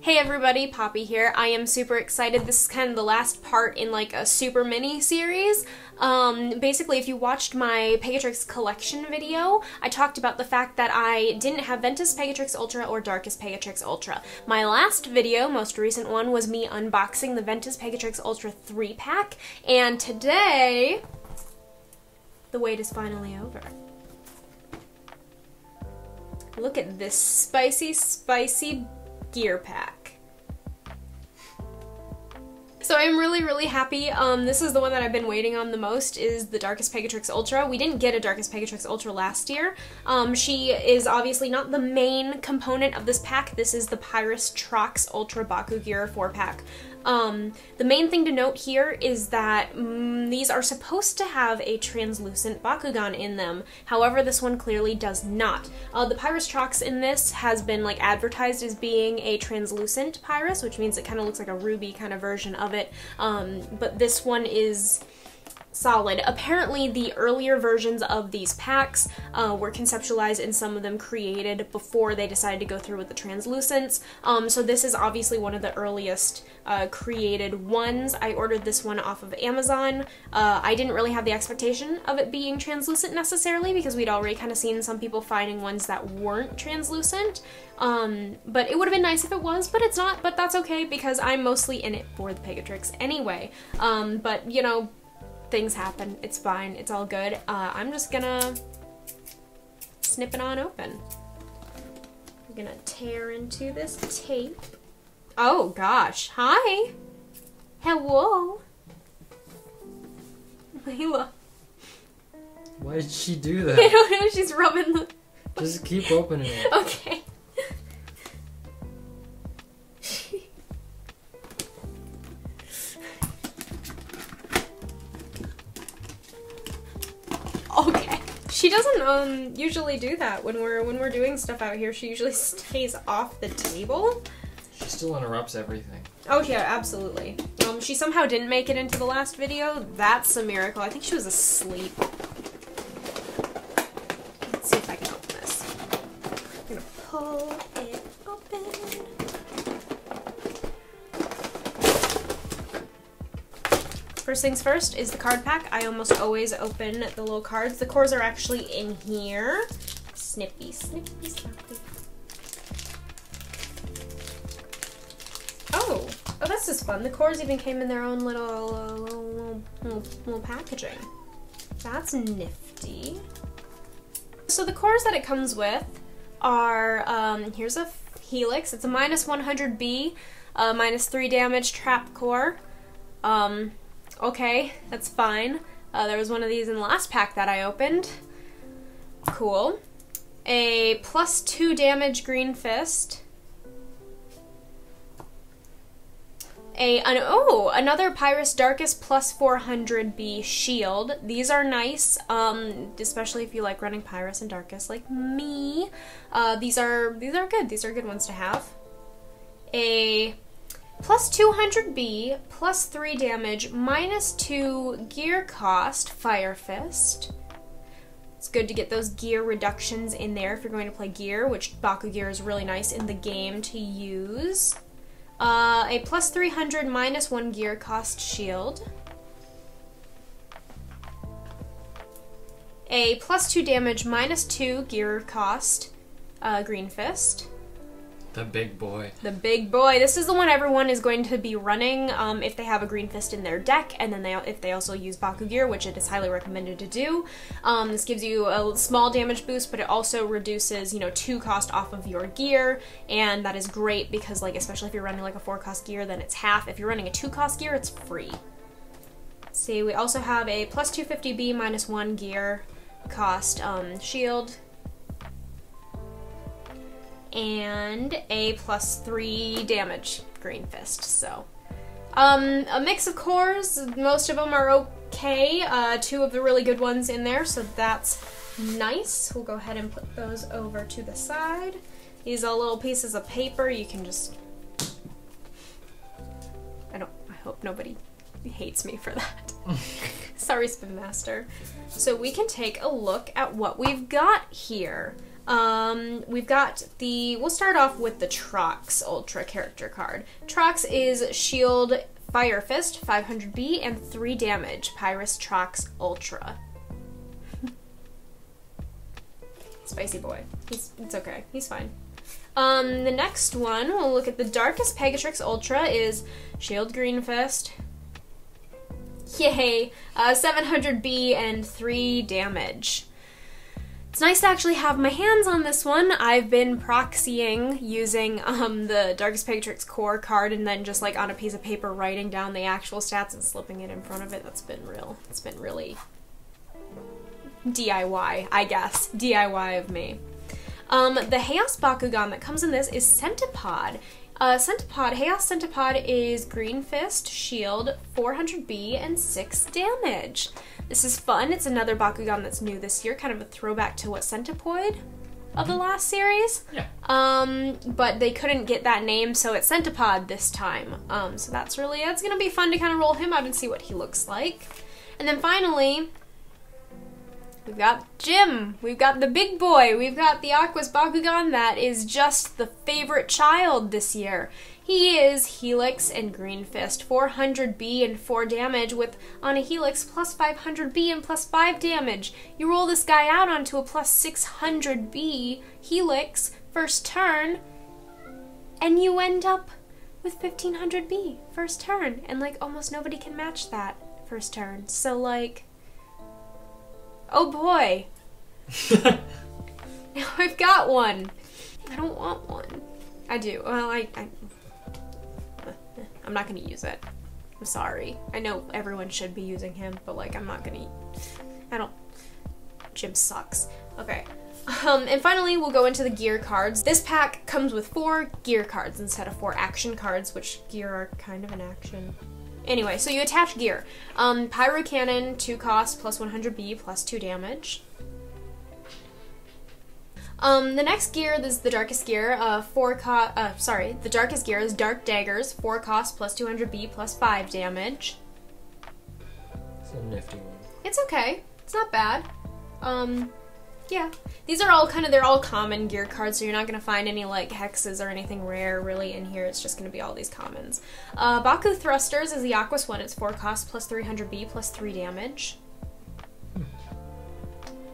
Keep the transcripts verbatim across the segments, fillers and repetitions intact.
Hey everybody, Poppy here. I am super excited. This is kind of the last part in like a super mini series. Um, basically, if you watched my Pegatrix collection video, I talked about the fact that I didn't have Ventus Pegatrix Ultra or Darkus Pegatrix Ultra. My last video, most recent one, was me unboxing the Ventus Pegatrix Ultra three pack, and today, the wait is finally over. Look at this spicy, spicy gear pack. So I'm really, really happy. Um, this is the one that I've been waiting on the most, is the Darkus Pegatrix Ultra. We didn't get a Darkus Pegatrix Ultra last year. Um, she is obviously not the main component of this pack. This is the Pyrus Trox Ultra Baku-Gear four pack. Um, the main thing to note here is that mm, these are supposed to have a translucent Bakugan in them. However, this one clearly does not. Uh, the Pyrus Trox in this has been like advertised as being a translucent Pyrus, which means it kind of looks like a ruby kind of version of it. Um, but this one is solid. Apparently, the earlier versions of these packs uh, were conceptualized and some of them created before they decided to go through with the translucents. Um, so this is obviously one of the earliest uh, created ones. I ordered this one off of Amazon. Uh, I didn't really have the expectation of it being translucent necessarily because we'd already kind of seen some people finding ones that weren't translucent. Um, but it would have been nice if it was, but it's not, but that's okay because I'm mostly in it for the Pegatrix anyway. Um, but, you know, things happen. It's fine. It's all good. Uh, I'm just gonna snip it on open. I'm gonna tear into this tape. Oh gosh. Hi. Hello. Layla. Why did she do that? I don't know. She's rubbing the... Just keep opening it. Okay. She doesn't um, usually do that when we're when we're doing stuff out here. She usually stays off the table. She still interrupts everything. Oh yeah, absolutely. Um, she somehow didn't make it into the last video. That's a miracle. I think she was asleep. Let's see if I can open this. I'm gonna pull it open. First things first is the card pack. I almost always open the little cards. The cores are actually in here. Snippy, snippy, snippy. Oh, oh, this is fun. The cores even came in their own little, uh, little, little, little, little packaging. That's nifty. So the cores that it comes with are, um, here's a Helix. It's a minus one hundred B, uh, minus three damage trap core. Um, Okay, that's fine. Uh, there was one of these in the last pack that I opened. Cool. A plus two damage green fist. A, an, oh, another Pyrus Darkus plus four hundred B shield. These are nice, um, especially if you like running Pyrus and Darkus like me. Uh, these are, these are good. These are good ones to have. A plus two hundred B, plus three damage, minus two gear cost, Fire Fist. It's good to get those gear reductions in there if you're going to play gear, which Baku Gear is really nice in the game to use. Uh, a plus three hundred, minus one gear cost shield. A plus two damage, minus two gear cost, uh, Green Fist. The big boy. The big boy. This is the one everyone is going to be running um, if they have a green fist in their deck, and then they, if they also use Baku Gear, which it is highly recommended to do. Um, this gives you a small damage boost, but it also reduces, you know, two cost off of your gear, and that is great because, like, especially if you're running like a four cost gear, then it's half. If you're running a two cost gear, it's free. Let's see, we also have a plus two fifty B minus one gear cost um, shield. And a plus three damage green fist, so. Um, a mix of cores, most of them are okay. Uh, two of the really good ones in there, so that's nice. We'll go ahead and put those over to the side. These are little pieces of paper, you can just, I don't, I hope nobody hates me for that. Sorry, Spin Master. So we can take a look at what we've got here. Um, we've got the, we'll start off with the Trox Ultra character card. Trox is Shield, Fire Fist, five hundred B, and three damage, Pyrus Trox Ultra. Spicy boy. He's, it's okay. He's fine. Um, the next one, we'll look at the Darkus Pegatrix Ultra is Shield Green Fist. Yay! Uh, seven hundred B and three damage. It's nice to actually have my hands on this one. I've been proxying using um, the Darkus Pegatrix core card and then just like on a piece of paper writing down the actual stats and slipping it in front of it. That's been real. It's been really D I Y, I guess. D I Y of me. Um, the Chaos Bakugan that comes in this is Centipod. Uh, Centipod, Chaos Centipod is Green Fist, Shield, four hundred B, and six damage. This is fun. It's another Bakugan that's new this year, kind of a throwback to what, Centipod of the last series? Yeah. Um, but they couldn't get that name, so it's Centipod this time. Um, so that's really, it's gonna be fun to kind of roll him out and see what he looks like. And then finally, we've got Jim, we've got the big boy, we've got the Aquos Bakugan that is just the favorite child this year. He is Helix and Green Fist, four hundred B and four damage with, on a Helix, plus five hundred B and plus five damage. You roll this guy out onto a plus six hundred B Helix, first turn, and you end up with fifteen hundred B, first turn. And like, almost nobody can match that first turn, so like, oh boy. Now I've got one. I don't want one. I do. Well, I, I, I'm not gonna use it. I'm sorry. I know everyone should be using him, but like, I'm not gonna, I don't, Jim sucks. Okay. Um, and finally, we'll go into the gear cards. This pack comes with four gear cards instead of four action cards, which gear are kind of an action. Anyway, so you attach gear. Um, Pyro Cannon, two cost, plus one hundred B, plus two damage. Um, the next gear, this is the Darkus gear, uh, four cost, uh, sorry, the Darkus gear is Dark Daggers, four cost, plus two hundred B, plus five damage. It's a nifty one. It's okay. It's not bad. Um, yeah. These are all kind of, they're all common gear cards, so you're not going to find any like hexes or anything rare really in here. It's just going to be all these commons. Uh, Baku Thrusters is the Aquos one. It's four cost plus three hundred B plus three damage. Hmm.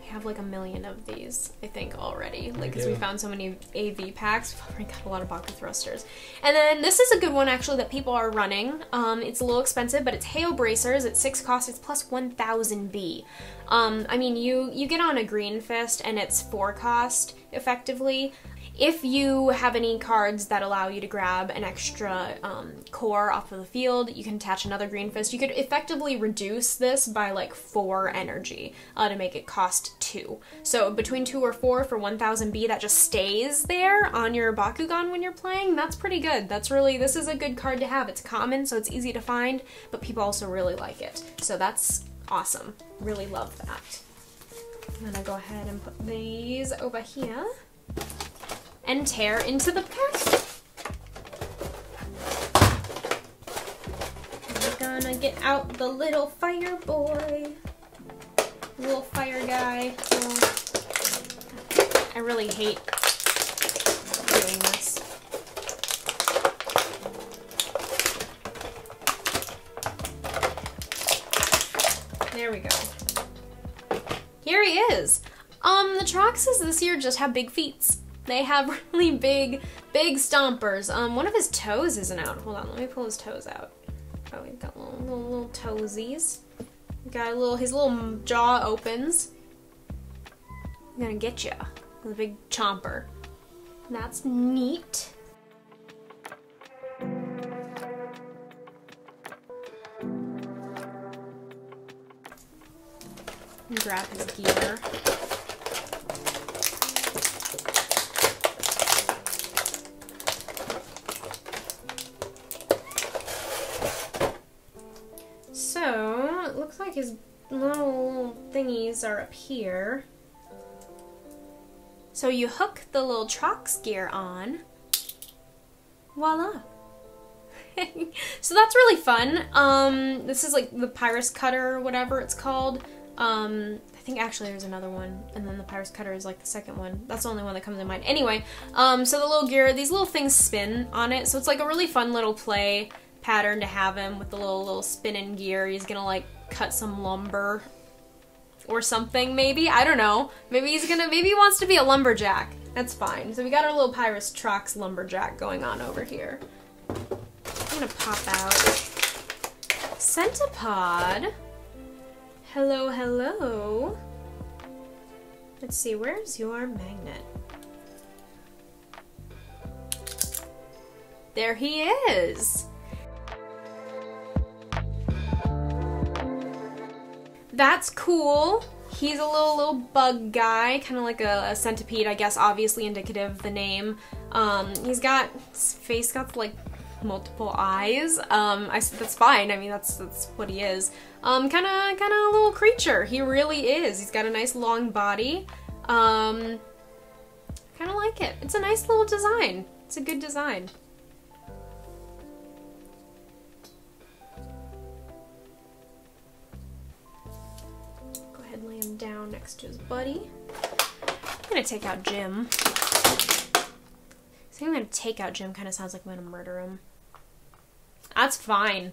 We have like a million of these, I think, already. Like, because we found so many A V packs, we've already got a lot of Baku Thrusters. And then this is a good one actually that people are running. Um, it's a little expensive, but it's Hail Bracers. It's six cost. It's plus one thousand B. Um, I mean, you, you get on a Green Fist and it's four cost, effectively. If you have any cards that allow you to grab an extra um, core off of the field, you can attach another Green Fist. You could effectively reduce this by like four energy uh, to make it cost two. So between two or four for one thousand B, that just stays there on your Bakugan when you're playing. That's pretty good. That's really, this is a good card to have. It's common, so it's easy to find, but people also really like it. So that's awesome. Really love that. I'm gonna go ahead and put these over here and tear into the pack. We're gonna get out the little fire boy. Little fire guy. Oh. I really hate doing this. There we go. Here he is. Um, the Troxes this year just have big feet. They have really big, big stompers. Um, one of his toes isn't out. Hold on, let me pull his toes out. Oh, we've got little, little, little toesies. We've got a little, his little jaw opens. I'm gonna get ya with a big chomper. That's neat. Grab his gear. So, it looks like his little thingies are up here. So you hook the little Trox gear on. Voila! So that's really fun. Um, this is like the Pyrus Cutter or whatever it's called. Um, I think actually there's another one, and then the Pyrus Cutter is like the second one. That's the only one that comes to mind. Anyway, um, so the little gear, these little things spin on it, so it's like a really fun little play pattern to have him with the little, little spinning gear. He's gonna like cut some lumber or something, maybe? I don't know. Maybe he's gonna, maybe he wants to be a lumberjack. That's fine. So we got our little Pyrus Trox lumberjack going on over here. I'm gonna pop out Centipod. Hello, hello. Let's see, where's your magnet? There he is. That's cool. He's a little little bug guy, kind of like a, a centipede, I guess, obviously indicative of the name. Um, he's got, his face got like multiple eyes. Um, I said that's fine. I mean, that's that's what he is. Um, kind of kind of a little creature. He really is. He's got a nice long body. Um, kind of like it. It's a nice little design. It's a good design. Lay him down next to his buddy. I'm gonna take out Jim. I think I'm gonna take out Jim. Kind of sounds like I'm gonna murder him. That's fine.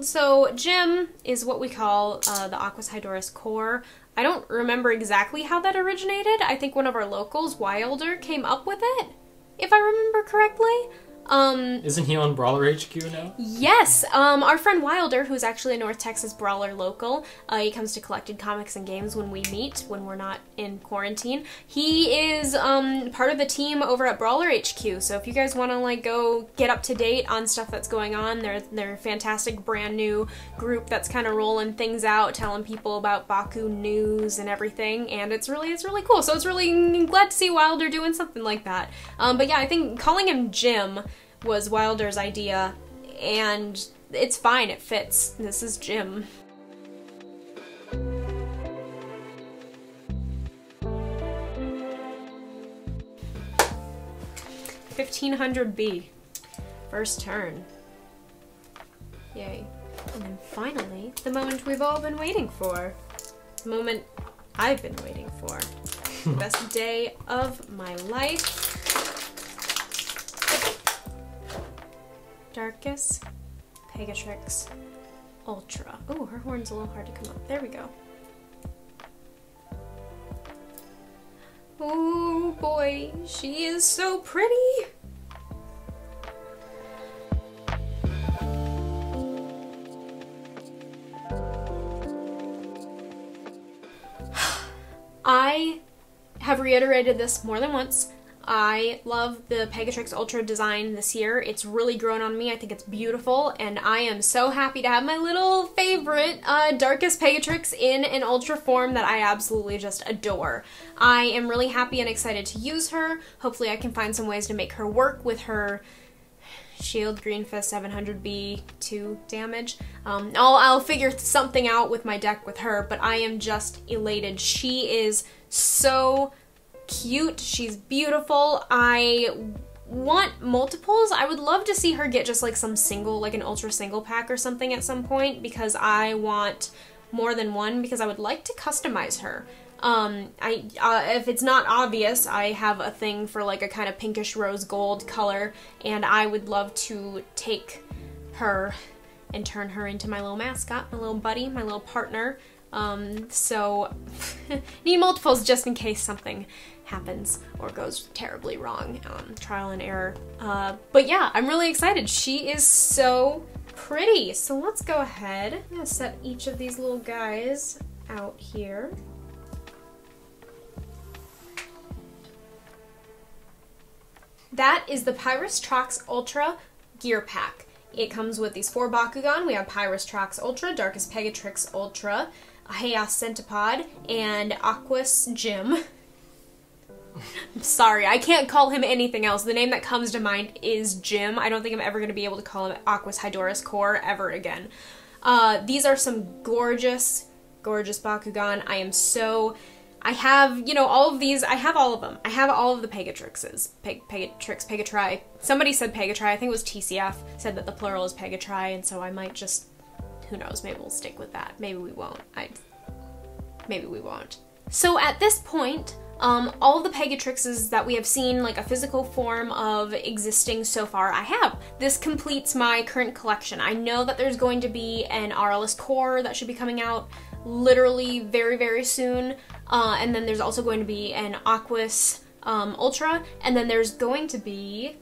So Jim is what we call uh, the Aquos Hydorus core. I don't remember exactly how that originated. I think one of our locals, Wilder, came up with it, if I remember correctly. Um, Isn't he on Brawler H Q now? Yes! Um, our friend Wilder, who's actually a North Texas Brawler local, uh, he comes to Collected Comics and Games when we meet, when we're not in quarantine. He is um, part of the team over at Brawler H Q, so if you guys want to like go get up to date on stuff that's going on, they're, they're a fantastic brand new group that's kind of rolling things out, telling people about Baku news and everything, and it's really, it's really cool. So it's really glad to see Wilder doing something like that. Um, but yeah, I think calling him Jim was Wilder's idea, and it's fine, it fits. This is Jim. fifteen hundred B, first turn. Yay. And then finally, the moment we've all been waiting for. The moment I've been waiting for. The best day of my life. Darkus Pegatrix Ultra. Oh, her horn's a little hard to come up. There we go. Oh boy, she is so pretty! I have reiterated this more than once. I love the Pegatrix Ultra design this year. It's really grown on me. I think it's beautiful, and I am so happy to have my little favorite uh, Darkus Pegatrix in an Ultra form that I absolutely just adore. I am really happy and excited to use her. Hopefully I can find some ways to make her work with her Shield Green Fist seven hundred B two damage. Um, I'll, I'll figure something out with my deck with her, but I am just elated. She is so cute. She's beautiful. I want multiples. I would love to see her get just like some single, like an ultra single pack or something at some point, because I want more than one, because I would like to customize her. Um, I, uh, if it's not obvious, I have a thing for like a kind of pinkish rose gold color, and I would love to take her and turn her into my little mascot, my little buddy, my little partner. Um, so need multiples just in case something happens or goes terribly wrong. Um, trial and error. Uh, but yeah, I'm really excited. She is so pretty. So let's go ahead. I'm gonna set each of these little guys out here. That is the Pyrus Trox Ultra gear pack. It comes with these four Bakugan. We have Pyrus Trox Ultra, Darkus Pegatrix Ultra, Hail Centipod, and Aquos Jim. I'm sorry, I can't call him anything else. The name that comes to mind is Jim. I don't think I'm ever going to be able to call him Aquos Hydorus Core ever again. Uh, these are some gorgeous, gorgeous Bakugan. I am so... I have, you know, all of these, I have all of them. I have all of the Pegatrixes. Peg, Pegatrix, Pegatri. Somebody said Pegatri, I think it was T C F, said that the plural is Pegatri, and so I might just... who knows, maybe we'll stick with that. Maybe we won't. I, maybe we won't. So at this point, um, all the Pegatrixes that we have seen, like a physical form of existing so far, I have. This completes my current collection. I know that there's going to be an R L S core that should be coming out literally very, very soon. Uh, and then there's also going to be an Aquos um, Ultra, and then there's going to be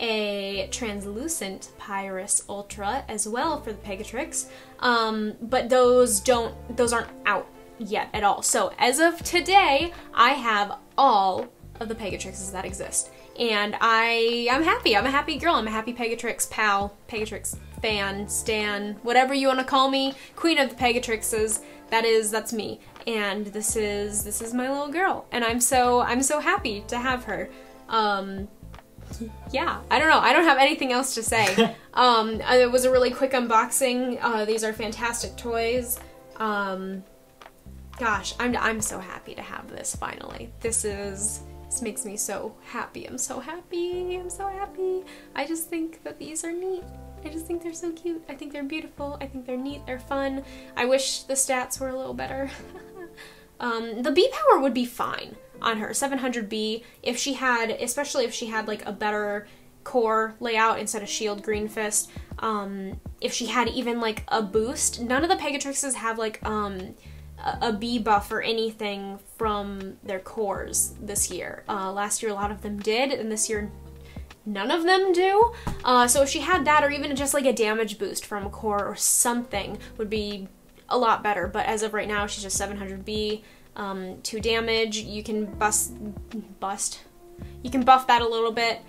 a translucent Pyrus Ultra as well for the Pegatrix. Um, but those don't, those aren't out yet at all. So as of today, I have all of the Pegatrixes that exist. And I, I'm happy. I'm a happy girl. I'm a happy Pegatrix pal, Pegatrix fan, stan, whatever you want to call me. Queen of the Pegatrixes. That is, that's me. And this is, this is my little girl. And I'm so, I'm so happy to have her. Um, yeah, I don't know. I don't have anything else to say. um, it was a really quick unboxing. Uh, these are fantastic toys. Um, gosh, I'm, I'm so happy to have this finally. This is, this makes me so happy. I'm so happy. I'm so happy. I just think that these are neat. I just think they're so cute. I think they're beautiful. I think they're neat. They're fun. I wish the stats were a little better. um, the B power would be fine on her, seven hundred B, if she had, especially if she had like a better core layout instead of shield green fist. Um, if she had even like a boost, none of the Pegatrixes have like um, a, a B buff or anything from their cores this year. Uh, last year a lot of them did, and this year none of them do. Uh, so if she had that, or even just like a damage boost from a core or something, would be a lot better. But as of right now, she's just seven hundred B. Um, two damage, you can bust, bust, you can buff that a little bit.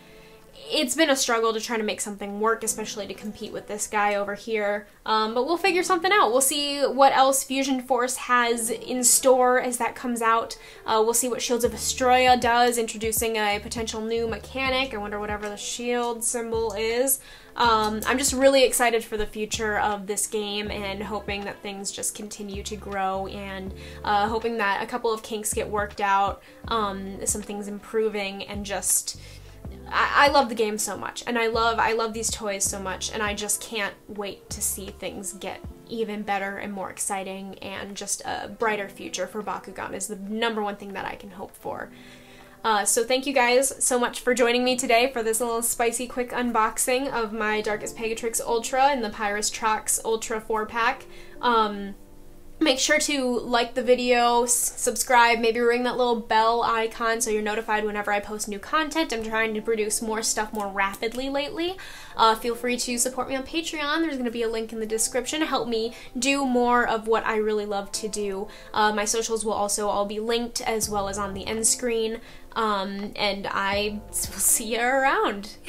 It's been a struggle to try to make something work, especially to compete with this guy over here. Um, but we'll figure something out. We'll see what else Fusion Force has in store as that comes out. Uh, we'll see what Shields of Astroya does, introducing a potential new mechanic. I wonder whatever the shield symbol is. Um, I'm just really excited for the future of this game and hoping that things just continue to grow, and uh, hoping that a couple of kinks get worked out, um, some things improving, and just, I, I love the game so much, and I love, I love these toys so much, and I just can't wait to see things get even better and more exciting, and just a brighter future for Bakugan is the number one thing that I can hope for. Uh, so thank you guys so much for joining me today for this little spicy quick unboxing of my Darkus Pegatrix Ultra and the Pyrus Trox Ultra four pack. Um, make sure to like the video, subscribe, maybe ring that little bell icon so you're notified whenever I post new content. I'm trying to produce more stuff more rapidly lately. Uh, feel free to support me on Patreon. There's going to be a link in the description. Help me do more of what I really love to do. Uh, my socials will also all be linked, as well as on the end screen. Um, and I will see you around.